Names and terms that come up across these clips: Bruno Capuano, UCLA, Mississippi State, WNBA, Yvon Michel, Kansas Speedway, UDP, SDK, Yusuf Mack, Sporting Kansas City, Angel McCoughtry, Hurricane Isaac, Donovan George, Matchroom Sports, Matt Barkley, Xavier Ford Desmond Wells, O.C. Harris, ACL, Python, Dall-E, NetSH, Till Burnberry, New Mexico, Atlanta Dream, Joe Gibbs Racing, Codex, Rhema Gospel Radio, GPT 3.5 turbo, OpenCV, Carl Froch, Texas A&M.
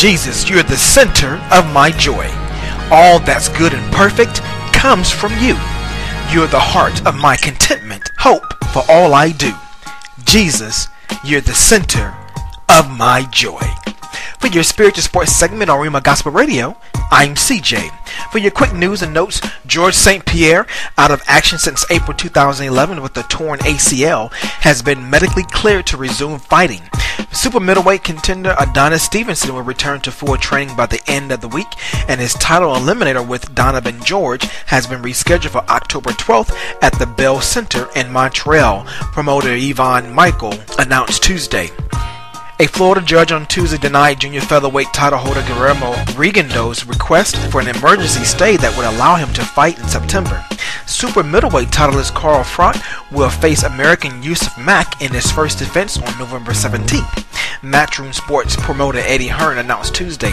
Jesus, you're the center of my joy. All that's good and perfect comes from you. You're the heart of my contentment, hope for all I do. Jesus, you're the center of my joy. For your spiritual sports segment on Rhema Gospel Radio, I'm CJ. For your quick news and notes, Georges St. Pierre, out of action since April 2011 with a torn ACL, has been medically cleared to resume fighting. Super middleweight contender Adonis Stevenson will return to full training by the end of the week, and his title eliminator with Donovan George has been rescheduled for October 12th at the Bell Center in Montreal, promoter Yvon Michel announced Tuesday. A Florida judge on Tuesday denied junior featherweight title holder Guillermo Rigondeaux's request for an emergency stay that would allow him to fight in September. Super middleweight titleist Carl Froch will face American Yusuf Mack in his first defense on November 17th. Matchroom Sports promoter Eddie Hearn announced Tuesday.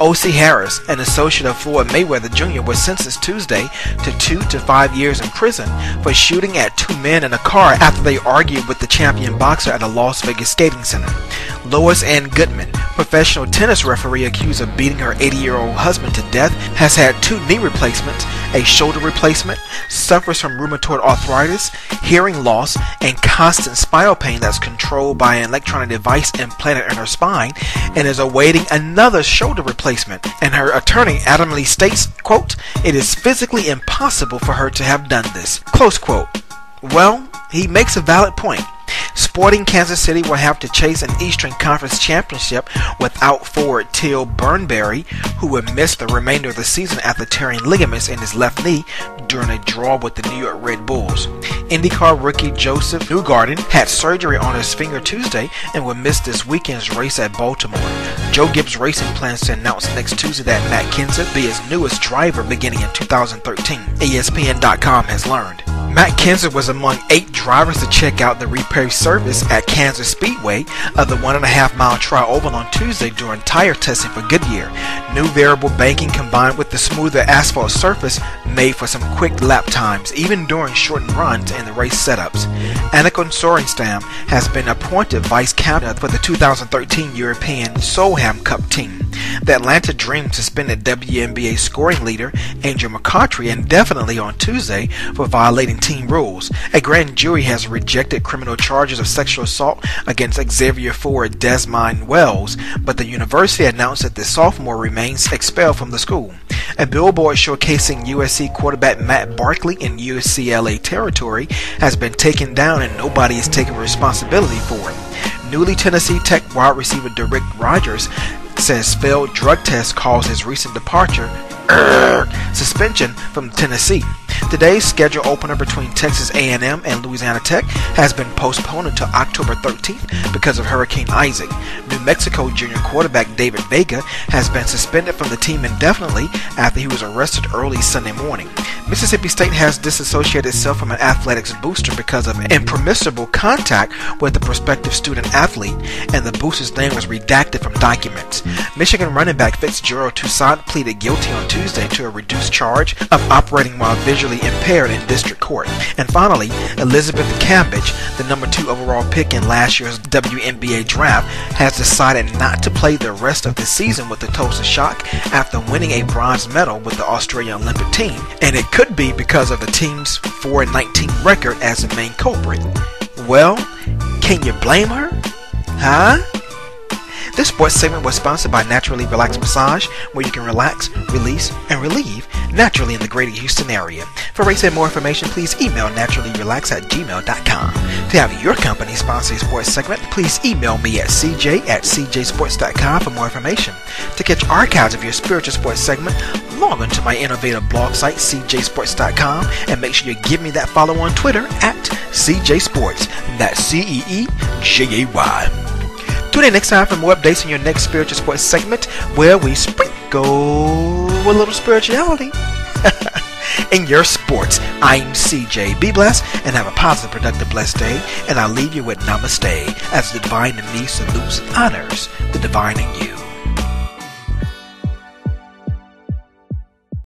O.C. Harris, an associate of Floyd Mayweather Jr., was sentenced Tuesday to 2 to 5 years in prison for shooting at two men in a car after they argued with the champion boxer at a Las Vegas skating center. Lois Ann Goodman, professional tennis referee accused of beating her 80-year-old husband to death, has had 2 knee replacements, a shoulder replacement, suffers from rheumatoid arthritis, hearing loss, and constant spinal pain that's controlled by an electronic device implanted in her spine, and is awaiting another shoulder replacement. And her attorney, Adam Lee, states, quote, "It is physically impossible for her to have done this," close quote. Well, he makes a valid point. Sporting Kansas City will have to chase an Eastern Conference championship without forward Till Burnberry, who would miss the remainder of the season after tearing ligaments in his left knee during a draw with the New York Red Bulls. IndyCar rookie Joseph Newgarden had surgery on his finger Tuesday and will miss this weekend's race at Baltimore. Joe Gibbs Racing plans to announce next Tuesday that Matt Kenseth be its newest driver beginning in 2013, ESPN.com has learned. Matt Kenseth was among 8 drivers to check out the repair service at Kansas Speedway of the 1.5-mile tri-oval on Tuesday during tire testing for Goodyear. New variable banking combined with the smoother asphalt surface made for some quick lap times, even during shortened runs and the race setups. Annika Sorenstam has been appointed vice captain for the 2013 European Solheim Cup team. The Atlanta Dream suspended WNBA scoring leader Angel McCoughtry indefinitely on Tuesday for violating team rules. A grand jury has rejected criminal charges of sexual assault against Xavier Ford Desmond Wells, but the university announced that the sophomore remains expelled from the school. A billboard showcasing USC quarterback Matt Barkley in UCLA territory has been taken down, and nobody is taking responsibility for it. Newly Tennessee Tech wide receiver Derek Rogers says failed drug test caused his recent departure, suspension from Tennessee. Today's scheduled opener between Texas A&M and Louisiana Tech has been postponed until October 13th because of Hurricane Isaac. New Mexico junior quarterback David Vega has been suspended from the team indefinitely after he was arrested early Sunday morning. Mississippi State has disassociated itself from an athletics booster because of impermissible contact with a prospective student athlete, and the booster's name was redacted from documents. Michigan running back Fitzgerald Toussaint pleaded guilty on Tuesday to a reduced charge of operating while visually impaired in district court. And finally, Elizabeth Cambage, the number 2 overall pick in last year's WNBA draft, has decided not to play the rest of the season with the Tulsa Shock after winning a bronze medal with the Australian Olympic team, and it could be because of the team's 4-19 record as the main culprit. Well, can you blame her? Huh? This sports segment was sponsored by Naturally Relaxed Massage, where you can relax, release, and relieve naturally in the greater Houston area. For rates and more information, please email naturallyrelax@gmail.com. To have your company sponsor a sports segment, please email me at cj@cjsports.com for more information. To catch archives of your spiritual sports segment, log on to my innovative blog site, cjsports.com, and make sure you give me that follow on Twitter at cjsports. That's CEEJAY. Tune in next time for more updates on your next spiritual sports segment, where we sprinkle a little spirituality in your sports. I'm CJ. Be blessed and have a positive, productive, blessed day. And I leave you with namaste as the divine in me salutes, honors the divine in you.